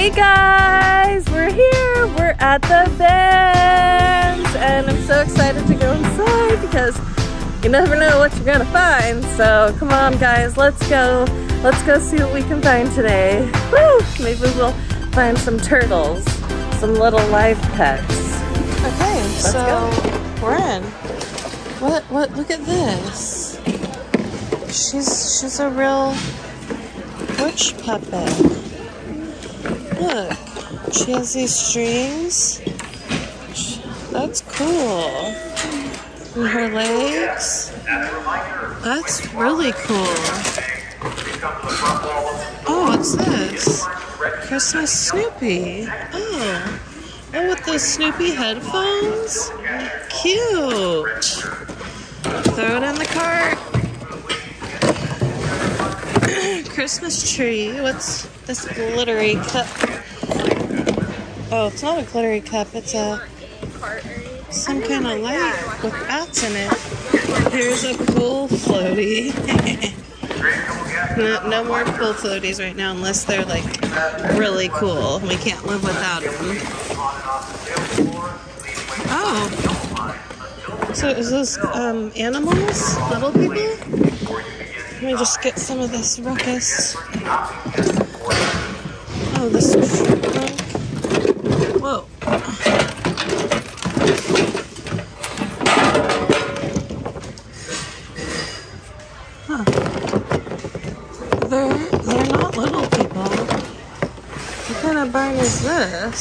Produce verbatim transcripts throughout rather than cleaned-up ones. Hey guys, we're here. We're at the Vans, and I'm so excited to go inside because you never know what you're gonna find. So come on, guys, let's go. Let's go see what we can find today. Woo! Maybe we'll find some turtles, some little live pets. Okay, let's so go. We're in. What? What? Look at this. She's she's a real witch puppet. Look, she has these strings. That's cool. And her legs. That's really cool. Oh, what's this? Christmas Snoopy. Oh, and with the Snoopy headphones. Cute. Throw it in the cart. Christmas tree. What's this glittery cup? Oh, it's not a glittery cup. It's a some kind of light with bats in it. Here's a pool floaty. no, no more pool floaties right now unless they're like really cool. We can't live without them. Oh, so is this um, animals? Little people? Let me just get some of this ruckus. Oh, this is drunk. Whoa. Huh. They're, they're not little people. What kind of barn is this?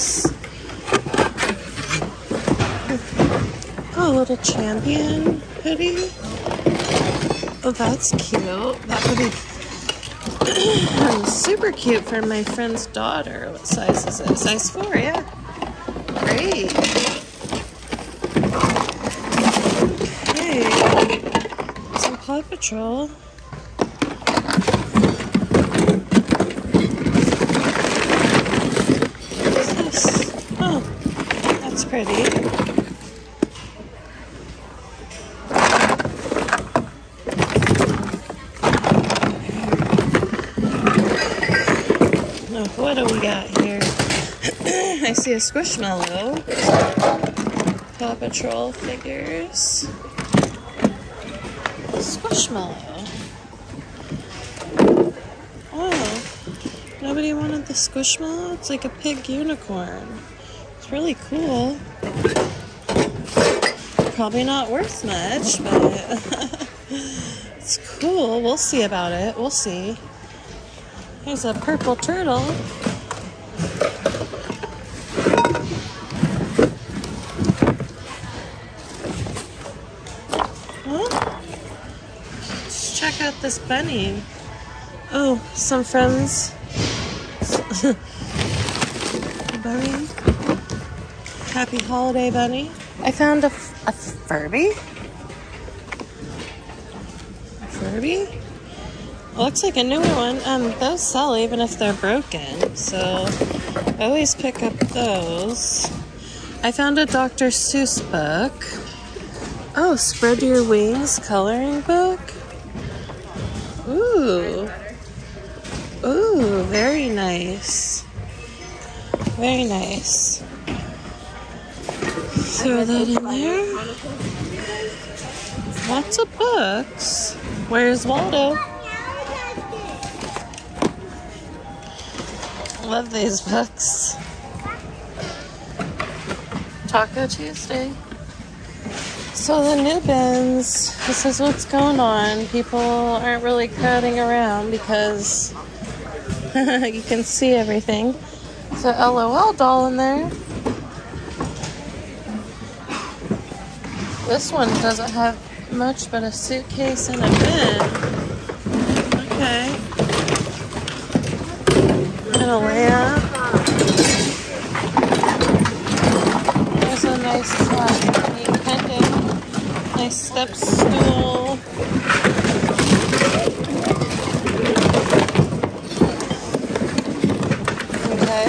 Oh, a little champion hoodie. Oh, that's cute. That would be super cute for my friend's daughter. What size is it? Size four, yeah. Great. Okay. Some Paw Patrol. What is this? Oh, that's pretty. What do we got here? I see a Squishmallow. Paw Patrol figures. Squishmallow. Oh. Nobody wanted the Squishmallow? It's like a pig unicorn. It's really cool. Probably not worth much, but it's cool. We'll see about it. We'll see. There's a purple turtle. Huh? Let's check out this bunny. Oh, some friends. Bunny. Happy holiday, bunny. I found a, f a Furby. A Furby? Looks like a newer one. Um, those sell even if they're broken, so I always pick up those. I found a Doctor Seuss book. Oh, Spread Your Wings coloring book. Ooh. Ooh, very nice. Very nice. Throw that in there. Lots of books. Where's Waldo? Love these books. Taco Tuesday. So the new bins, this is what's going on. People aren't really crowding around because you can see everything. There's an LOL doll in there. This one doesn't have much but a suitcase and a bin. Okay. A lamp. There's a nice uh, neat pendant. Nice step stool. Okay.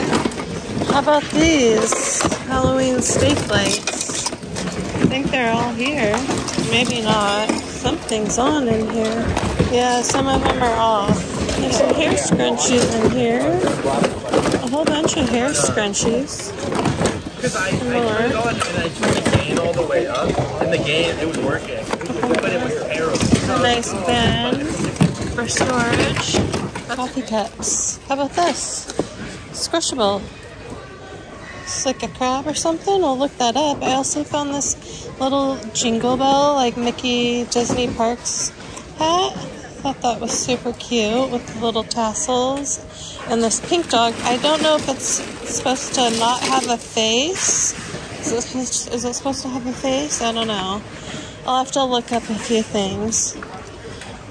How about these Halloween stake lights? I think they're all here. Maybe not. Something's on in here. Yeah, some of them are off. There's some hair scrunchies in here. whole bunch of hair scrunchies. Because I, I turned on and I turned the gain all the way up, and the gain, it was working. But it was terrible. A nice bin for storage. Coffee cups. How about this? Squishable. It's like a crab or something. I'll look that up. I also found this little jingle bell, like Mickey Disney Parks hat. Thought that was super cute with the little tassels. And this pink dog, I don't know if it's supposed to not have a face. Is it, to, is it supposed to have a face? I don't know. I'll have to look up a few things.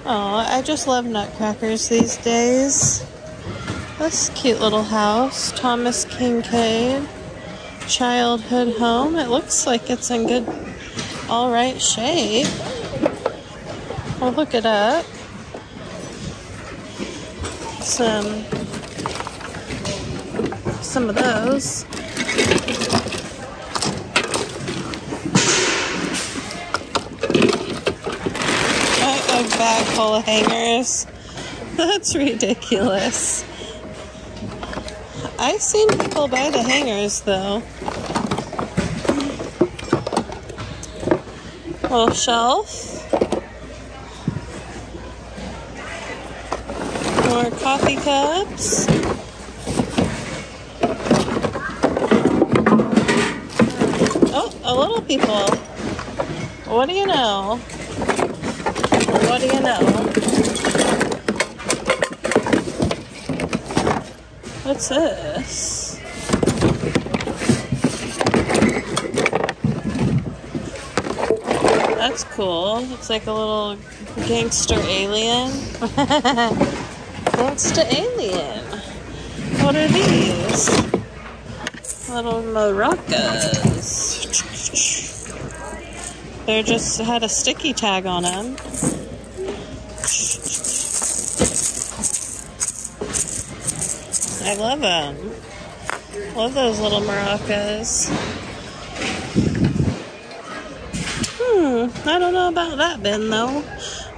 Oh, I just love nutcrackers these days. This cute little house, Thomas Kincaid childhood home. It looks like it's in good, all right shape. I'll look it up. Some, some of those. A bag full of hangers. That's ridiculous. I've seen people buy the hangers though. Little shelf. More coffee cups. Oh, a little people. What do you know? What do you know? What's this? That's cool. It's like a little gangster alien. Gangster alien. What are these? Little maracas. They just had a sticky tag on them. I love them. Love those little maracas. Hmm, I don't know about that bin though.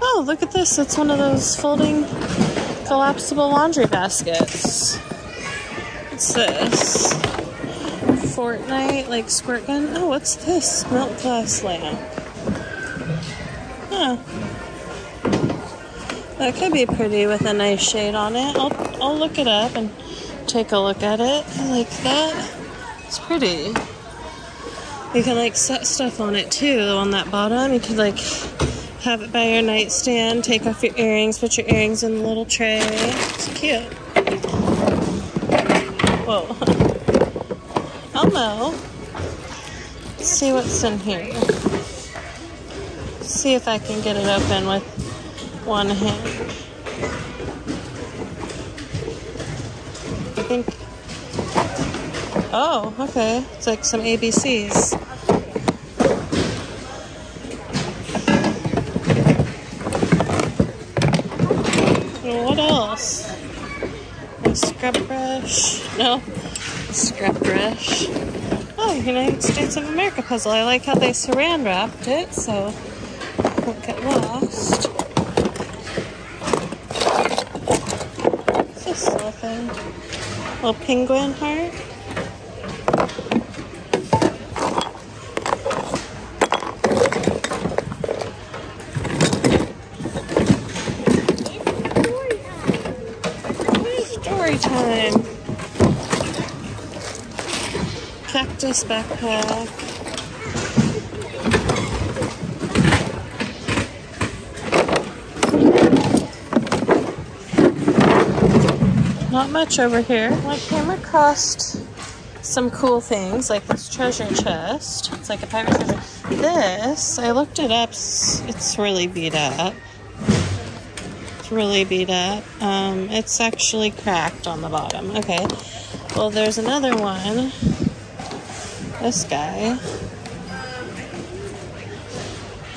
Oh, look at this. It's one of those folding, collapsible laundry baskets. What's this? Fortnite, like squirt gun. Oh, what's this? Melt glass lamp. Huh. That could be pretty with a nice shade on it. I'll, I'll look it up and take a look at it. I like that. It's pretty. You can like set stuff on it too. On that bottom, you could like have it by your nightstand. Take off your earrings. Put your earrings in the little tray. It's cute. Whoa. Elmo. Let's see what's in here. Let's see if I can get it open with one hand. I think. Oh, okay. It's like some A B Cs. What else? A scrub brush. No. A scrub brush. Oh, United States of America puzzle. I like how they saran wrapped it so it won't get lost. What's this little thing? Little penguin heart. Time. Cactus backpack. Not much over here. My camera cost some cool things like this treasure chest. It's like a pirate treasure. This, I looked it up. It's really beat up. really beat up. Um, it's actually cracked on the bottom. Okay. Well, there's another one. This guy.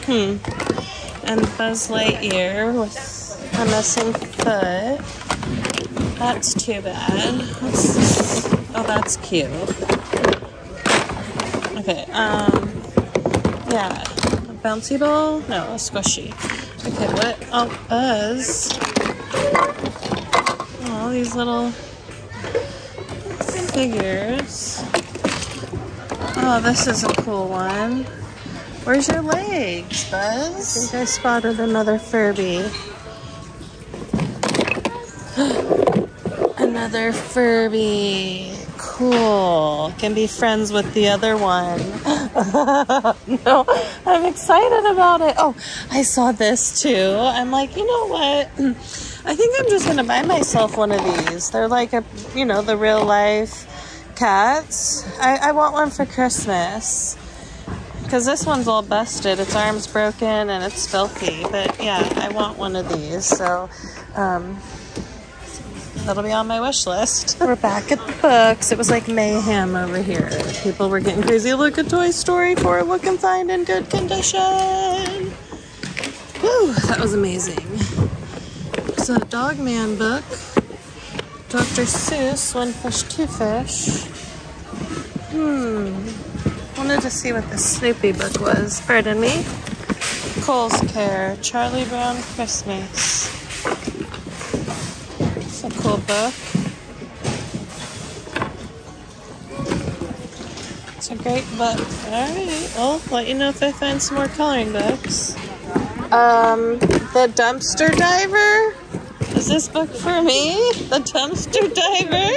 Hmm. And Buzz Lightyear with a missing foot. That's too bad. What's this? Oh, that's cute. Okay. Um, yeah. A bouncy ball? No, a squishy. Okay, what? Oh, Buzz. Oh, these little figures. Oh, this is a cool one. Where's your legs, Buzz? I think I spotted another Furby. Another Furby. Cool. Can be friends with the other one. No, I'm excited about it. Oh, I saw this too. I'm like, you know what? I think I'm just going to buy myself one of these. They're like, a, you know, the real life cats. I, I want one for Christmas. Because this one's all busted. Its arm's broken and it's filthy. But yeah, I want one of these. So, um... that'll be on my wish list. We're back at the books. It was like mayhem over here. People were getting crazy. Look at Toy Story four. Look and find in good condition. Whew, that was amazing. So Dog Man book. Doctor Seuss, One Fish Two Fish. Hmm. Wanted to see what the Snoopy book was. Pardon me. Cole's Care, Charlie Brown Christmas. A cool book. It's a great book. Alright, I'll let you know if I find some more coloring books. Um, The Dumpster Diver? Is this book for me? The Dumpster Diver?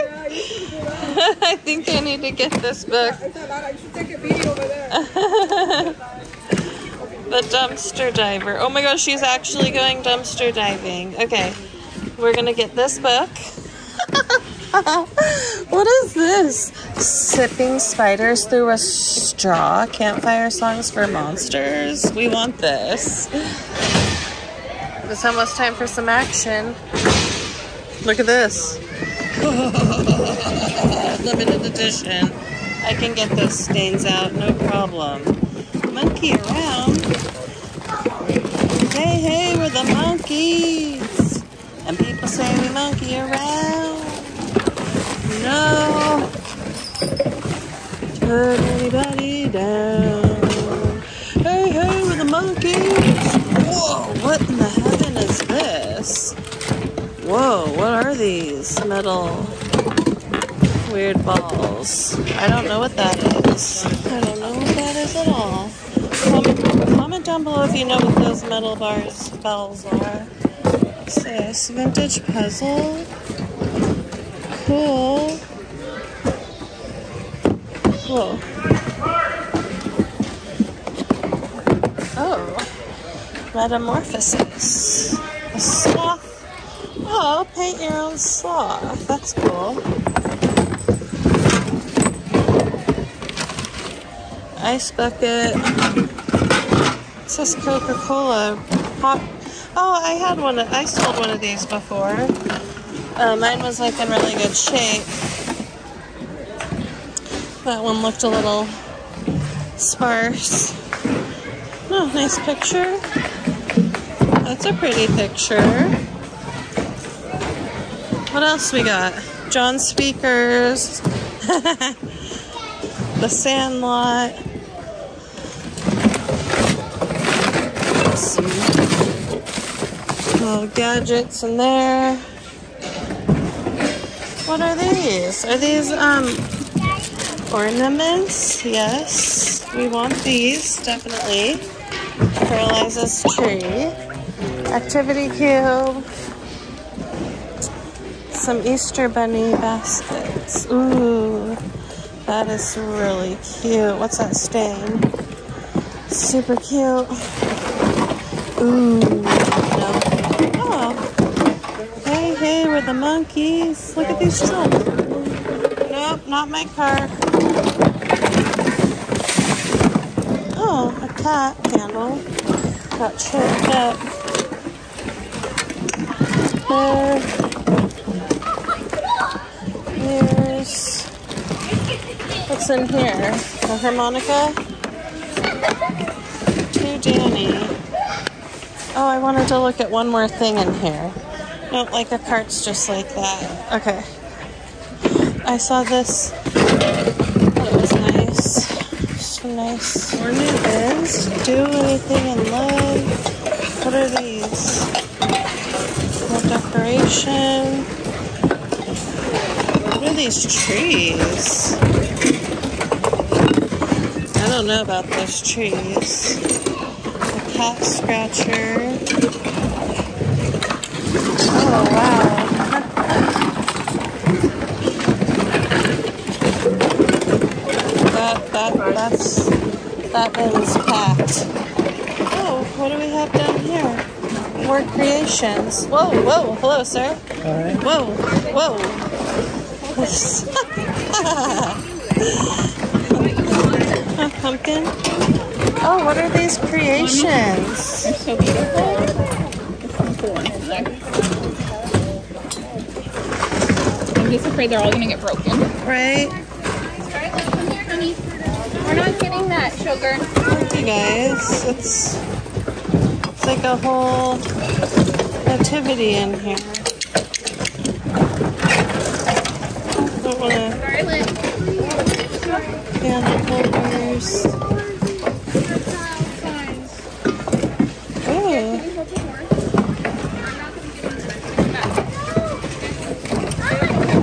I think I need to get this book. The Dumpster Diver. Oh my gosh, she's actually going dumpster diving. Okay. We're gonna get this book. What is this? Sipping Spiders Through a Straw. Campfire Songs for Monsters. We want this. It's almost time for some action. Look at this. Limited edition. I can get those stains out, no problem. Monkey around. Hey, hey, we're the monkeys. And people say we monkey around. No. Turn anybody down. Hey, hey, we're the monkeys. Whoa, what in the heaven is this? Whoa, what are these metal weird balls? I don't know what that is. I don't know what that is at all. Comment, comment down below if you know what those metal bars bells are. What's this? Vintage puzzle. Cool. Cool. Oh. Metamorphosis. A sloth. Oh, paint your own sloth. That's cool. Ice bucket. It says Coca Cola. Pop. Oh, I had one. I sold one of these before. Uh, mine was like in really good shape. That one looked a little sparse. Oh, nice picture. That's a pretty picture. What else we got? John Speakers. The Sandlot. Let's see. Little gadgets in there. What are these? Are these um ornaments? Yes, we want these definitely. Paralyzes tree. Activity cube. Some Easter bunny baskets. Ooh, that is really cute. What's that stain? Super cute. Ooh. Hey, we're the monkeys. Look at these children. Nope, not my car. Oh, a cat handle. Got chipped up. There. Here's... what's in here? A harmonica? To Danny. Oh, I wanted to look at one more thing in here. Nope, like a cart's just like that. Okay. I saw this. That was nice. So nice. Ornaments. Do anything in love. What are these? Little decoration. What are these trees. I don't know about those trees. A cat scratcher. Oh, wow. That, that, that's, that is packed. Oh, what do we have down here? More creations. Whoa, whoa, hello, sir. All right. Whoa, whoa. A pumpkin? Oh, what are these creations? They're so beautiful. I'm just afraid they're all going to get broken. Right? We're not getting that, sugar. Thank you guys. It's, it's like a whole nativity in here. I don't want to... Garlic. Candle holders. Ooh.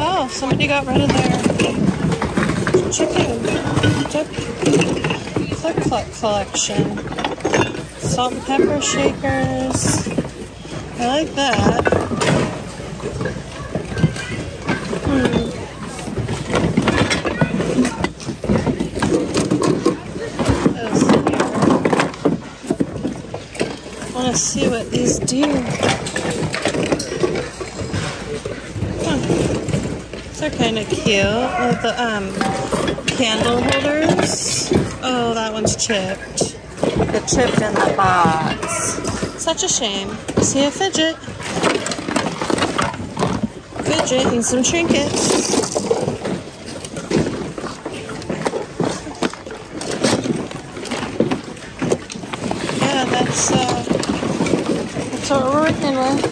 Oh, somebody got rid of their... Chicken Click Cluck collection. Salt and pepper shakers. I like that. Hmm. That was here. I want to see what these do. Huh. They're kind of cute. Oh, the, um... candle holders. Oh, that one's chipped. The chipped in the box. Such a shame. See a fidget. Fidget and some trinkets. Yeah, that's uh, that's what we're working with.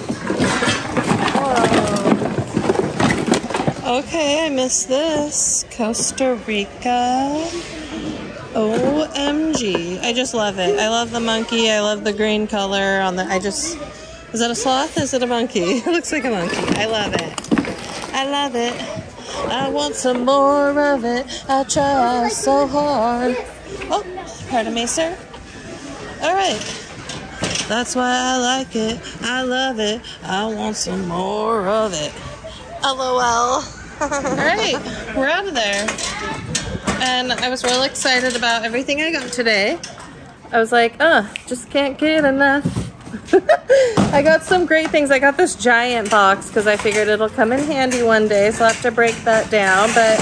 Whoa. Okay, I missed this. Costa Rica. O M G. I just love it. I love the monkey. I love the green color on the... I just... Is that a sloth? Is it a monkey? It looks like a monkey. I love it. I love it. I want some more of it. I try so hard. Oh, pardon me, sir. All right. That's why I like it. I love it. I want some more of it. L O L. Alright, we're out of there. And I was real excited about everything I got today. I was like, oh, just can't get enough. I got some great things. I got this giant box because I figured it'll come in handy one day, so I'll have to break that down. But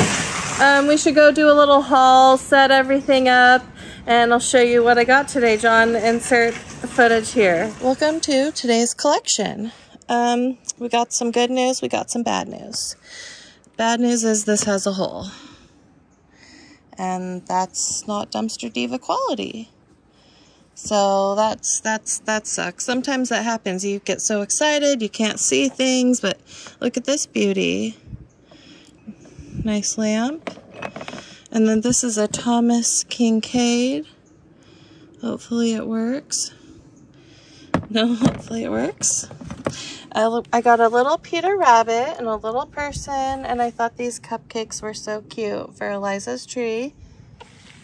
um, we should go do a little haul, set everything up, and I'll show you what I got today. John, insert the footage here. Welcome to today's collection. Um, we got some good news, we got some bad news. Bad news is this has a hole. And that's not Dumpster Diva quality. So that's that's that sucks. Sometimes that happens. You get so excited, you can't see things, but look at this beauty. Nice lamp. And then this is a Thomas Kincaid. Hopefully it works. No, hopefully it works. I, I got a little Peter Rabbit and a little person, and I thought these cupcakes were so cute for Eliza's tree.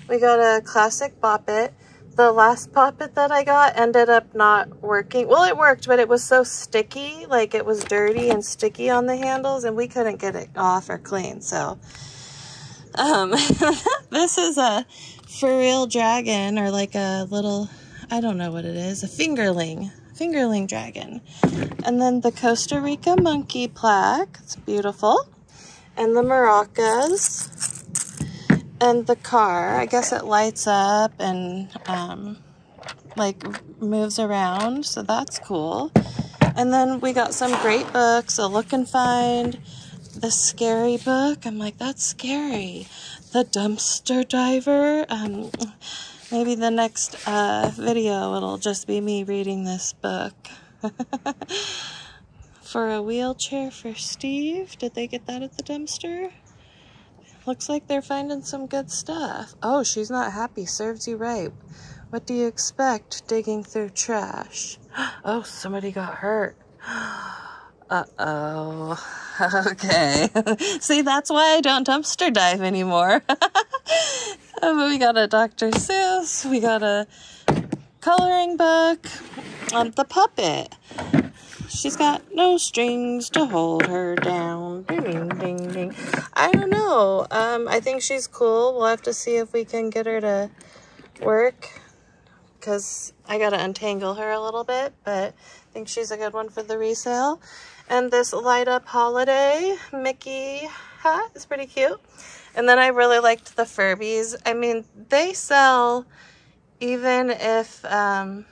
We got a classic Bop-It. The last Bop-It that I got ended up not working. Well, it worked, but it was so sticky, like it was dirty and sticky on the handles, and we couldn't get it off or clean, so. Um, this is a for real dragon, or like a little, I don't know what it is, a fingerling. Fingerling dragon. And then the Costa Rica monkey plaque. It's beautiful. And the maracas. And the car. I guess it lights up and um, like moves around. So that's cool. And then we got some great books. A Look and Find. The scary book. I'm like, that's scary. The Dumpster Diver. Um... Maybe the next uh, video, it'll just be me reading this book. For a wheelchair for Steve. Did they get that at the dumpster? Looks like they're finding some good stuff. Oh, she's not happy. Serves you right. What do you expect digging through trash? Oh, somebody got hurt. Uh-oh. Okay. See, that's why I don't dumpster dive anymore. But we got a Doctor Seuss. We got a coloring book. Um, the puppet. She's got no strings to hold her down. Ding, ding, ding. I don't know. Um, I think she's cool. We'll have to see if we can get her to work, because I gotta untangle her a little bit, but I think she's a good one for the resale. And this light up holiday Mickey hat is pretty cute. And then I really liked the Furbies. I mean, they sell even if um,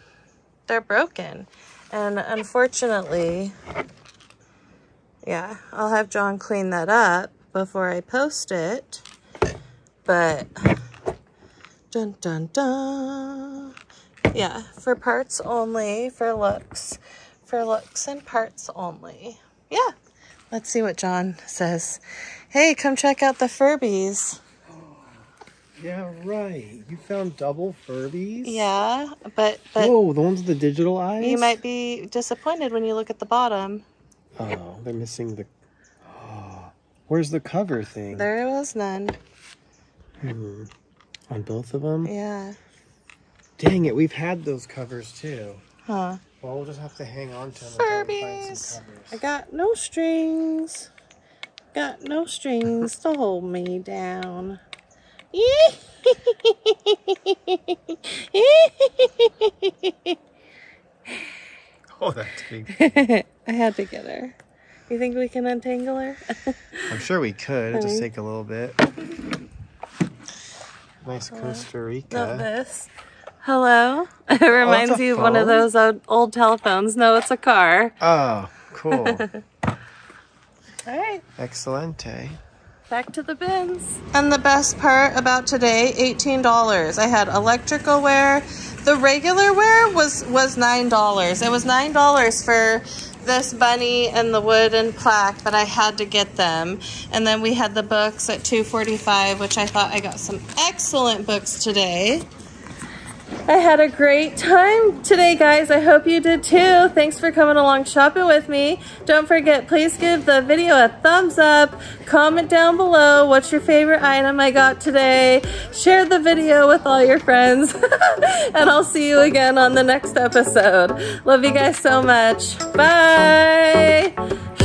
they're broken. And unfortunately, yeah, I'll have John clean that up before I post it. But, dun dun dun. Yeah, for parts only, for looks, for looks and parts only. Yeah, let's see what John says. Hey, come check out the Furbies. Yeah, right. You found double Furbies? Yeah, but... but whoa, the ones with the digital eyes? You might be disappointed when you look at the bottom. Oh, they're missing the... Oh, where's the cover thing? There was none. Hmm. On both of them? Yeah. Dang it, we've had those covers too. Huh. Well, we'll just have to hang on to them. Furbies! I got no strings. Got no strings to hold me down. Oh, that's big. I had to get her. You think we can untangle her? I'm sure we could. It'll just take a little bit. Nice Costa Rica. Love this. Hello. It reminds oh, you of one of those old, old telephones. No, it's a car. Oh, cool. All right. Excelente. Back to the bins. And the best part about today, eighteen dollars. I had electrical wear. The regular wear was, was nine dollars. It was nine dollars for this bunny and the wooden plaque, but I had to get them. And then we had the books at two forty-five, which I thought I got some excellent books today. I had a great time today, guys. I hope you did too. Thanks for coming along shopping with me. Don't forget, please give the video a thumbs up. Comment down below what's your favorite item I got today. Share the video with all your friends. And I'll see you again on the next episode. Love you guys so much. Bye.